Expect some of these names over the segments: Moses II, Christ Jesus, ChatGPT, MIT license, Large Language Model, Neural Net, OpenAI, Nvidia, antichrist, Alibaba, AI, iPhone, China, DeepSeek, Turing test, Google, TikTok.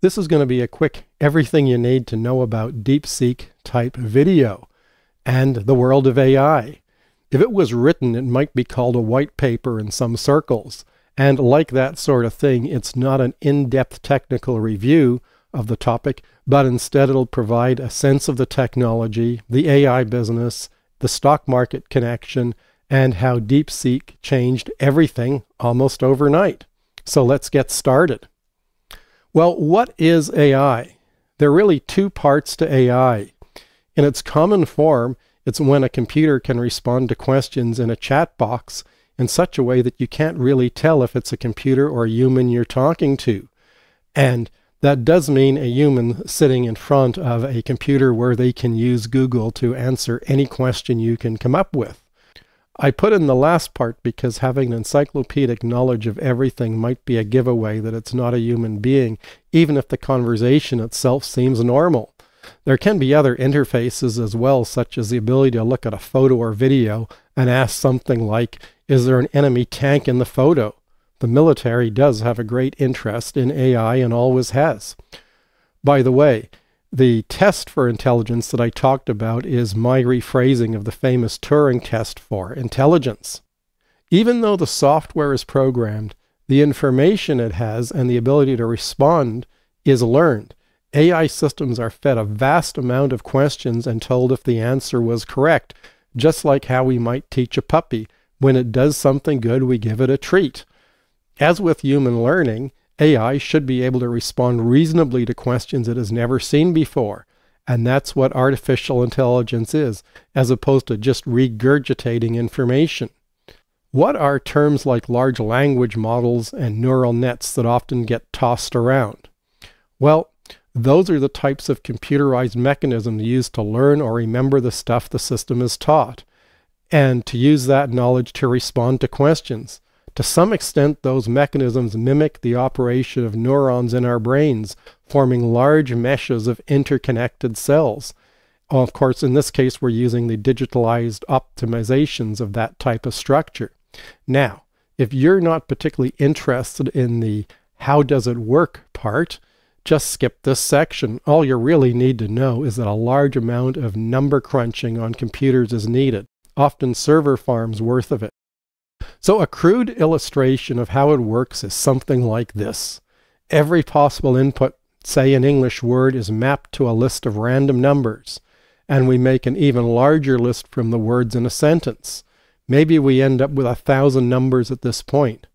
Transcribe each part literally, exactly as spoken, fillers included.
This is going to be a quick everything you need to know about DeepSeek type video and the world of A I. If it was written, it might be called a white paper in some circles. And like that sort of thing, it's not an in-depth technical review of the topic, but instead it'll provide a sense of the technology, the A I business, the stock market connection, and how DeepSeek changed everything almost overnight. So let's get started. Well, what is A I? There are really two parts to A I. In its common form, it's when a computer can respond to questions in a chat box in such a way that you can't really tell if it's a computer or a human you're talking to. And that does mean a human sitting in front of a computer where they can use Google to answer any question you can come up with. I put in the last part because having an encyclopedic knowledge of everything might be a giveaway that it's not a human being, even if the conversation itself seems normal. There can be other interfaces as well, such as the ability to look at a photo or video and ask something like, is there an enemy tank in the photo? The military does have a great interest in A I and always has. By the way, the test for intelligence that I talked about is my rephrasing of the famous Turing test for intelligence. Even though the software is programmed, the information it has and the ability to respond is learned. A I systems are fed a vast amount of questions and told if the answer was correct, just like how we might teach a puppy. When it does something good, we give it a treat. As with human learning, A I should be able to respond reasonably to questions it has never seen before. And that's what artificial intelligence is, as opposed to just regurgitating information. What are terms like large language models and neural nets that often get tossed around? Well, those are the types of computerized mechanisms used to learn or remember the stuff the system is taught, and to use that knowledge to respond to questions. To some extent, those mechanisms mimic the operation of neurons in our brains, forming large meshes of interconnected cells. Of course, in this case, we're using the digitalized optimizations of that type of structure. Now, if you're not particularly interested in the how does it work part, just skip this section. All you really need to know is that a large amount of number crunching on computers is needed, often server farms worth of it. So a crude illustration of how it works is something like this. Every possible input, say an English word, is mapped to a list of random numbers, and we make an even larger list from the words in a sentence. Maybe we end up with a thousand numbers at this point.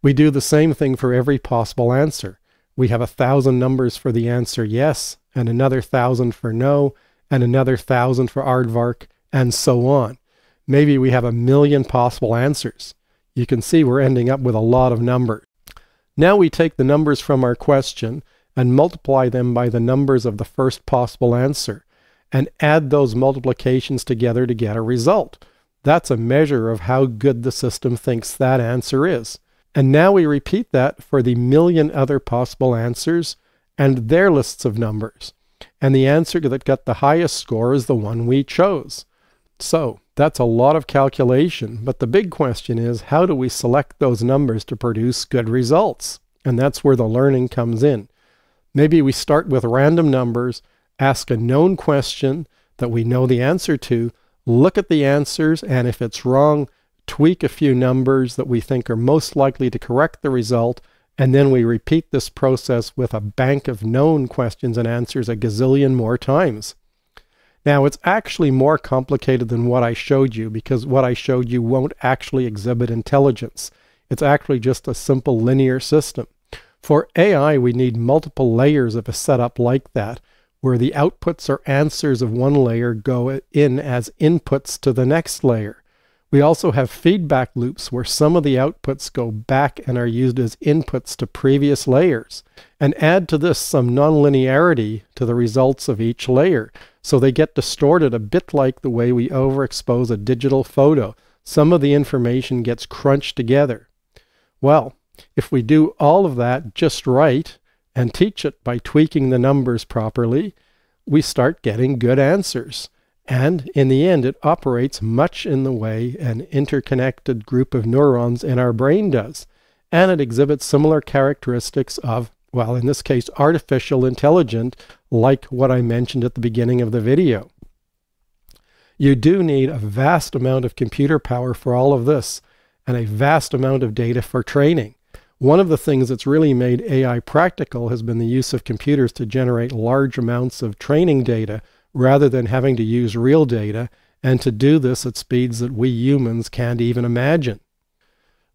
We do the same thing for every possible answer. We have a thousand numbers for the answer yes, and another thousand for no, and another thousand for aardvark, and so on. Maybe we have a million possible answers. You can see we're ending up with a lot of numbers. Now we take the numbers from our question and multiply them by the numbers of the first possible answer and add those multiplications together to get a result. That's a measure of how good the system thinks that answer is. And now we repeat that for the million other possible answers and their lists of numbers. And the answer that got the highest score is the one we chose. So that's a lot of calculation, but the big question is, how do we select those numbers to produce good results? And that's where the learning comes in. Maybe we start with random numbers, ask a known question that we know the answer to, look at the answers, and if it's wrong, tweak a few numbers that we think are most likely to correct the result, and then we repeat this process with a bank of known questions and answers a gazillion more times. Now, it's actually more complicated than what I showed you, because what I showed you won't actually exhibit intelligence. It's actually just a simple linear system. For A I, we need multiple layers of a setup like that, where the outputs or answers of one layer go in as inputs to the next layer. We also have feedback loops where some of the outputs go back and are used as inputs to previous layers. And add to this some nonlinearity to the results of each layer, so they get distorted a bit like the way we overexpose a digital photo. Some of the information gets crunched together. Well, if we do all of that just right and teach it by tweaking the numbers properly, we start getting good answers. And in the end, it operates much in the way an interconnected group of neurons in our brain does. And it exhibits similar characteristics of well, in this case, artificial intelligence, like what I mentioned at the beginning of the video. You do need a vast amount of computer power for all of this and a vast amount of data for training. One of the things that's really made A I practical has been the use of computers to generate large amounts of training data rather than having to use real data, and to do this at speeds that we humans can't even imagine.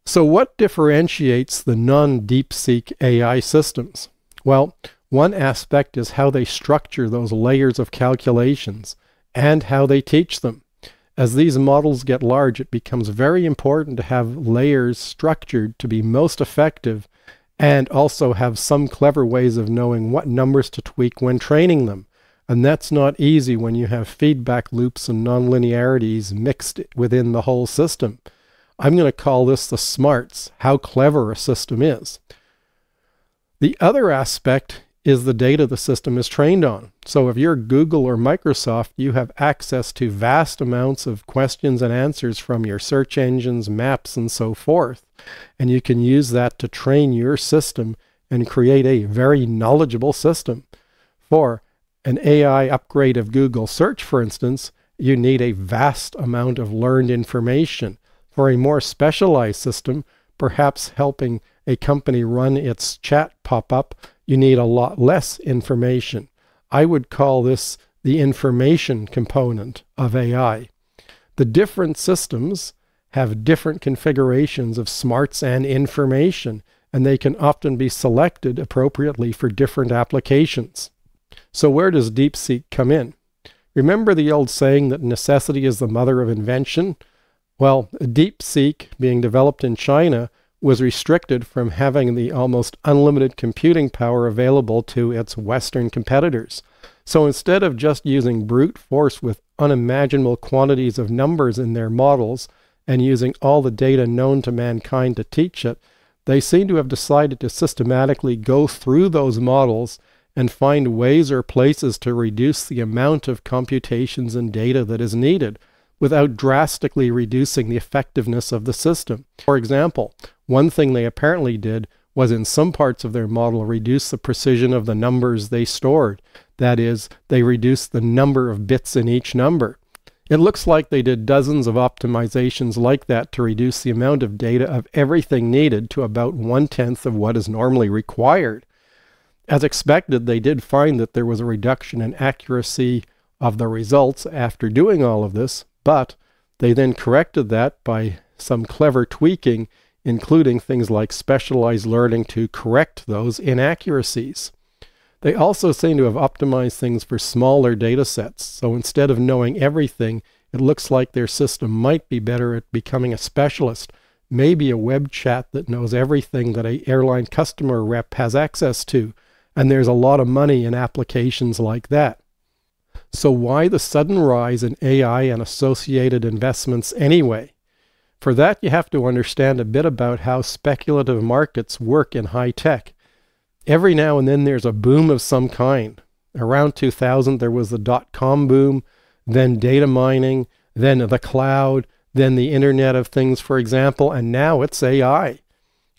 So what differentiates the non-DeepSeek A I systems? Well, one aspect is how they structure those layers of calculations and how they teach them. As these models get large, it becomes very important to have layers structured to be most effective, and also have some clever ways of knowing what numbers to tweak when training them. And that's not easy when you have feedback loops and nonlinearities mixed within the whole system. I'm going to call this the smarts, how clever a system is. The other aspect is the data the system is trained on. So if you're Google or Microsoft, you have access to vast amounts of questions and answers from your search engines, maps, and so forth. And you can use that to train your system and create a very knowledgeable system. For an A I upgrade of Google search, for instance, you need a vast amount of learned information. For a more specialized system, perhaps helping a company run its chat pop-up, you need a lot less information. I would call this the information component of A I. The different systems have different configurations of smarts and information, and they can often be selected appropriately for different applications. So where does DeepSeek come in? Remember the old saying that necessity is the mother of invention? Well, DeepSeek, being developed in China, was restricted from having the almost unlimited computing power available to its Western competitors. So instead of just using brute force with unimaginable quantities of numbers in their models and using all the data known to mankind to teach it, they seem to have decided to systematically go through those models and find ways or places to reduce the amount of computations and data that is needed, without drastically reducing the effectiveness of the system. For example, one thing they apparently did was, in some parts of their model, reduce the precision of the numbers they stored. That is, they reduced the number of bits in each number. It looks like they did dozens of optimizations like that to reduce the amount of data of everything needed to about one-tenth of what is normally required. As expected, they did find that there was a reduction in accuracy of the results after doing all of this, but they then corrected that by some clever tweaking, including things like specialized learning to correct those inaccuracies. They also seem to have optimized things for smaller data sets, so instead of knowing everything, it looks like their system might be better at becoming a specialist, maybe a web chat that knows everything that an airline customer rep has access to, and there's a lot of money in applications like that. So why the sudden rise in A I and associated investments anyway? For that, you have to understand a bit about how speculative markets work in high tech. Every now and then there's a boom of some kind. Around two thousand there was the dot-com boom, then data mining, then the cloud, then the Internet of Things, for example, and now it's A I.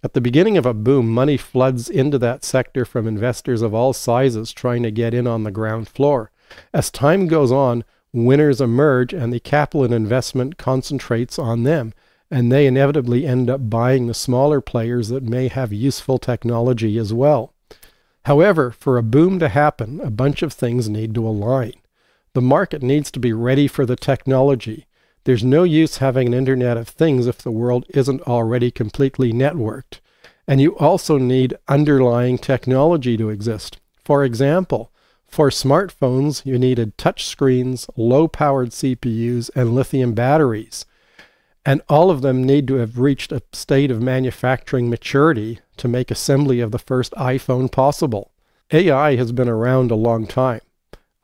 At the beginning of a boom, money floods into that sector from investors of all sizes trying to get in on the ground floor. As time goes on, winners emerge and the capital and investment concentrates on them, and they inevitably end up buying the smaller players that may have useful technology as well. However, for a boom to happen, a bunch of things need to align. The market needs to be ready for the technology. There's no use having an Internet of Things if the world isn't already completely networked. And you also need underlying technology to exist. For example, for smartphones, you needed touch screens, low-powered C P Us, and lithium batteries. And all of them need to have reached a state of manufacturing maturity to make assembly of the first iPhone possible. A I has been around a long time.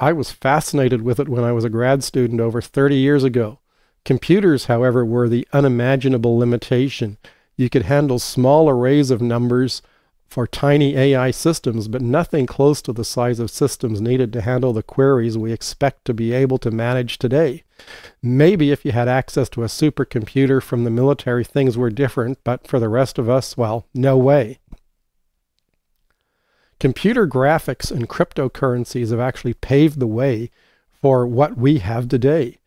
I was fascinated with it when I was a grad student over thirty years ago. Computers, however, were the unimaginable limitation. You could handle small arrays of numbers for tiny A I systems, but nothing close to the size of systems needed to handle the queries we expect to be able to manage today. Maybe if you had access to a supercomputer from the military, things were different, but for the rest of us, well, no way. Computer graphics and cryptocurrencies have actually paved the way for what we have today.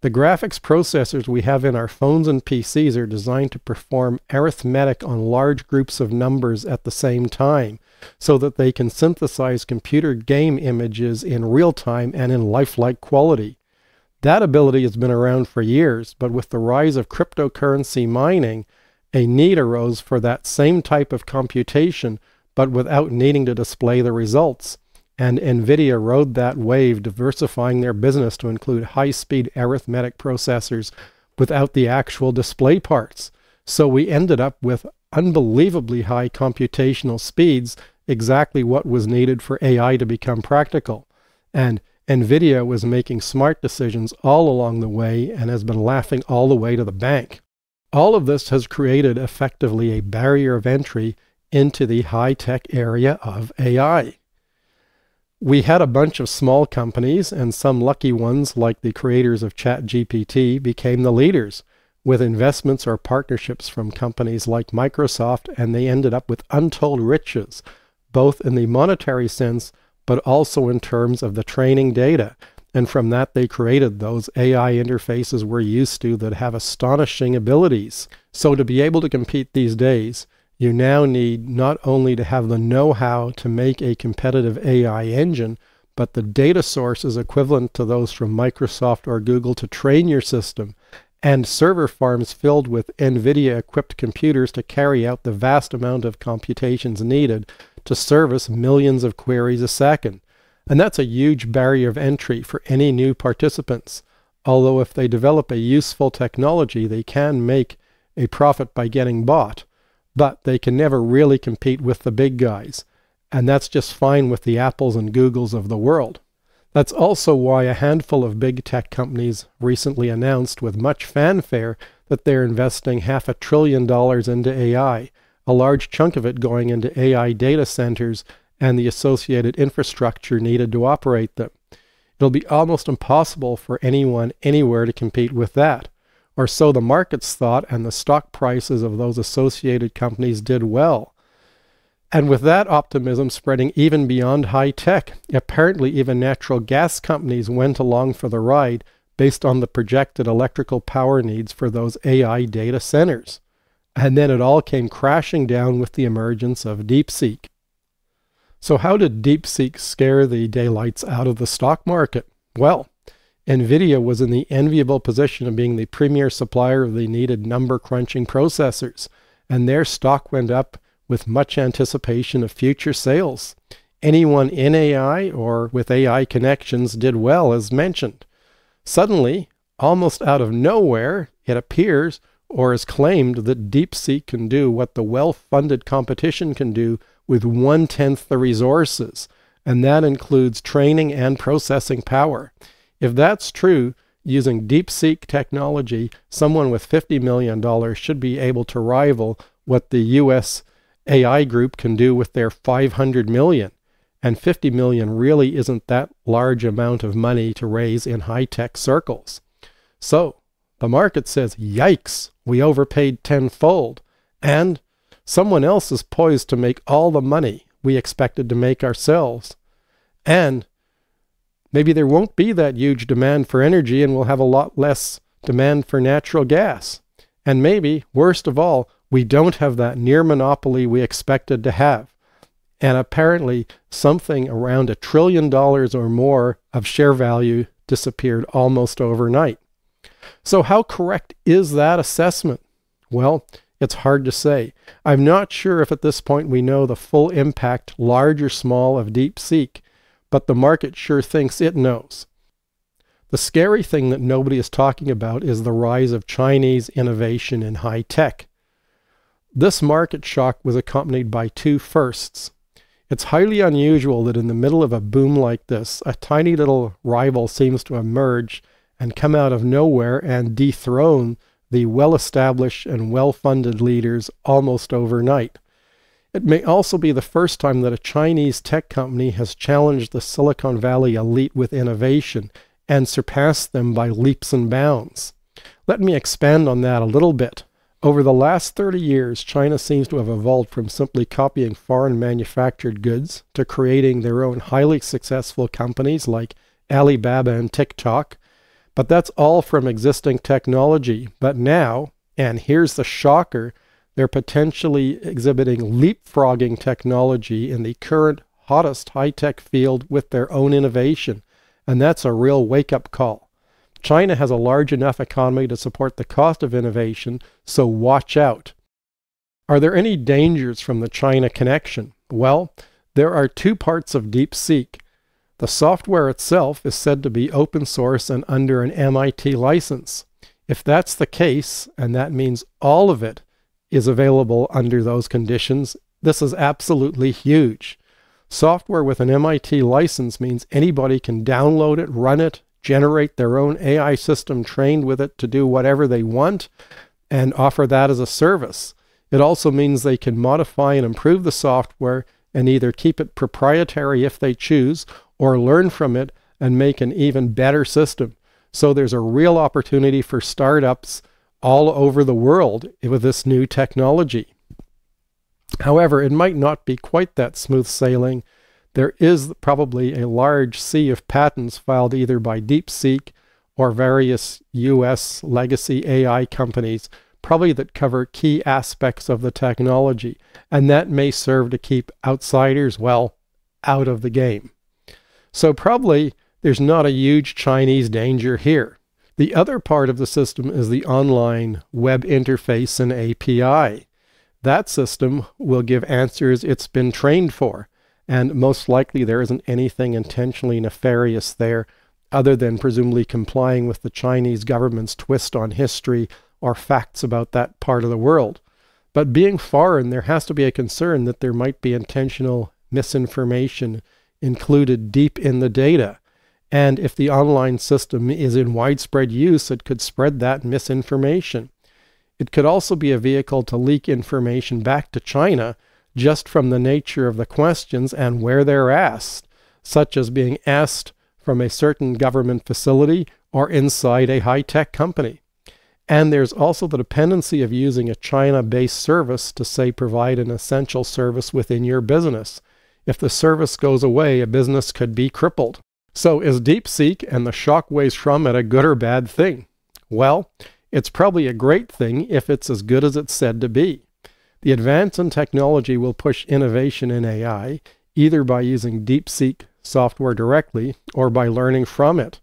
The graphics processors we have in our phones and P Cs are designed to perform arithmetic on large groups of numbers at the same time, so that they can synthesize computer game images in real time and in lifelike quality. That ability has been around for years, but with the rise of cryptocurrency mining, a need arose for that same type of computation, but without needing to display the results. And Nvidia rode that wave, diversifying their business to include high-speed arithmetic processors without the actual display parts. So we ended up with unbelievably high computational speeds, exactly what was needed for A I to become practical. And Nvidia was making smart decisions all along the way and has been laughing all the way to the bank. All of this has created effectively a barrier of entry into the high-tech area of A I. We had a bunch of small companies, and some lucky ones like the creators of ChatGPT became the leaders with investments or partnerships from companies like Microsoft, and they ended up with untold riches, both in the monetary sense but also in terms of the training data. And from that they created those A I interfaces we're used to that have astonishing abilities. So to be able to compete these days, you now need not only to have the know-how to make a competitive A I engine, but the data sources equivalent to those from Microsoft or Google to train your system, and server farms filled with NVIDIA-equipped computers to carry out the vast amount of computations needed to service millions of queries a second. And that's a huge barrier of entry for any new participants. Although if they develop a useful technology, they can make a profit by getting bought, but they can never really compete with the big guys. And that's just fine with the Apples and Googles of the world. That's also why a handful of big tech companies recently announced with much fanfare that they're investing half a trillion dollars into A I, a large chunk of it going into A I data centers and the associated infrastructure needed to operate them. It'll be almost impossible for anyone anywhere to compete with that. Or so the markets thought, and the stock prices of those associated companies did well. And with that optimism spreading even beyond high tech, apparently even natural gas companies went along for the ride based on the projected electrical power needs for those A I data centers. And then it all came crashing down with the emergence of DeepSeek. So how did DeepSeek scare the daylights out of the stock market? Well, Nvidia was in the enviable position of being the premier supplier of the needed number-crunching processors, and their stock went up with much anticipation of future sales. Anyone in A I or with A I connections did well, as mentioned. Suddenly, almost out of nowhere, it appears or is claimed that DeepSeek can do what the well-funded competition can do with one-tenth the resources, and that includes training and processing power. If that's true, using DeepSeek technology, someone with fifty million dollars should be able to rival what the U S A I group can do with their five hundred million dollars. And fifty million dollars really isn't that large amount of money to raise in high-tech circles. So the market says, yikes, we overpaid tenfold. And someone else is poised to make all the money we expected to make ourselves. And maybe there won't be that huge demand for energy, and we'll have a lot less demand for natural gas. And maybe, worst of all, we don't have that near monopoly we expected to have. And apparently, something around a trillion dollars or more of share value disappeared almost overnight. So how correct is that assessment? Well, it's hard to say. I'm not sure if at this point we know the full impact, large or small, of DeepSeek, but the market sure thinks it knows. The scary thing that nobody is talking about is the rise of Chinese innovation in high tech. This market shock was accompanied by two firsts. It's highly unusual that in the middle of a boom like this, a tiny little rival seems to emerge and come out of nowhere and dethrone the well-established and well-funded leaders almost overnight. It may also be the first time that a Chinese tech company has challenged the Silicon Valley elite with innovation and surpassed them by leaps and bounds. Let me expand on that a little bit. Over the last thirty years, China seems to have evolved from simply copying foreign manufactured goods to creating their own highly successful companies like Alibaba and TikTok. But that's all from existing technology. But now, and here's the shocker, they're potentially exhibiting leapfrogging technology in the current hottest high-tech field with their own innovation. And that's a real wake-up call. China has a large enough economy to support the cost of innovation, so watch out. Are there any dangers from the China connection? Well, there are two parts of DeepSeek. The software itself is said to be open source and under an M I T license. If that's the case, and that means all of it is available under those conditions, this is absolutely huge. Software with an M I T license means anybody can download it, run it, generate their own A I system trained with it to do whatever they want and offer that as a service. It also means they can modify and improve the software and either keep it proprietary if they choose or learn from it and make an even better system. So there's a real opportunity for startups all over the world with this new technology. However, it might not be quite that smooth sailing. There is probably a large sea of patents filed either by DeepSeek or various U S legacy A I companies, probably that cover key aspects of the technology, and that may serve to keep outsiders, well, out of the game. So probably there's not a huge Chinese danger here. The other part of the system is the online web interface and A P I. That system will give answers it's been trained for. And most likely there isn't anything intentionally nefarious there other than presumably complying with the Chinese government's twist on history or facts about that part of the world. But being foreign, there has to be a concern that there might be intentional misinformation included deep in the data. And if the online system is in widespread use, it could spread that misinformation. It could also be a vehicle to leak information back to China just from the nature of the questions and where they're asked, such as being asked from a certain government facility or inside a high-tech company. And there's also the dependency of using a China-based service to, say, provide an essential service within your business. If the service goes away, a business could be crippled. So is DeepSeek and the shockwaves from it a good or bad thing? Well, it's probably a great thing if it's as good as it's said to be. The advance in technology will push innovation in A I, either by using DeepSeek software directly or by learning from it.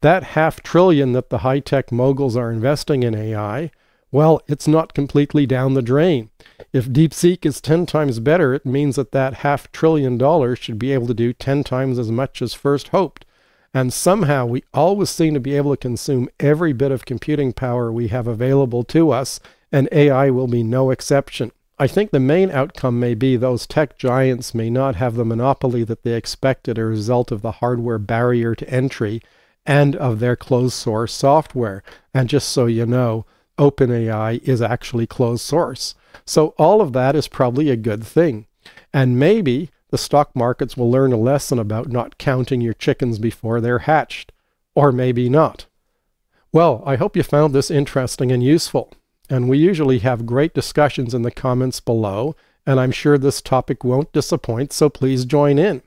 That half trillion that the high-tech moguls are investing in A I, well, it's not completely down the drain. If DeepSeek is ten times better, it means that that half trillion dollars should be able to do ten times as much as first hoped. And somehow we always seem to be able to consume every bit of computing power we have available to us, and A I will be no exception. I think the main outcome may be those tech giants may not have the monopoly that they expected as a result of the hardware barrier to entry and of their closed source software. And just so you know, OpenAI is actually closed source. So all of that is probably a good thing. And maybe the stock markets will learn a lesson about not counting your chickens before they're hatched. Or maybe not. Well, I hope you found this interesting and useful. And we usually have great discussions in the comments below, and I'm sure this topic won't disappoint, so please join in.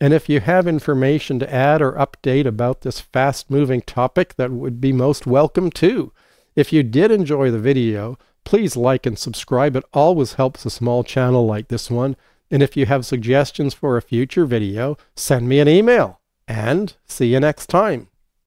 And if you have information to add or update about this fast-moving topic, that would be most welcome too. If you did enjoy the video, please like and subscribe. It always helps a small channel like this one. And if you have suggestions for a future video, send me an email. And see you next time.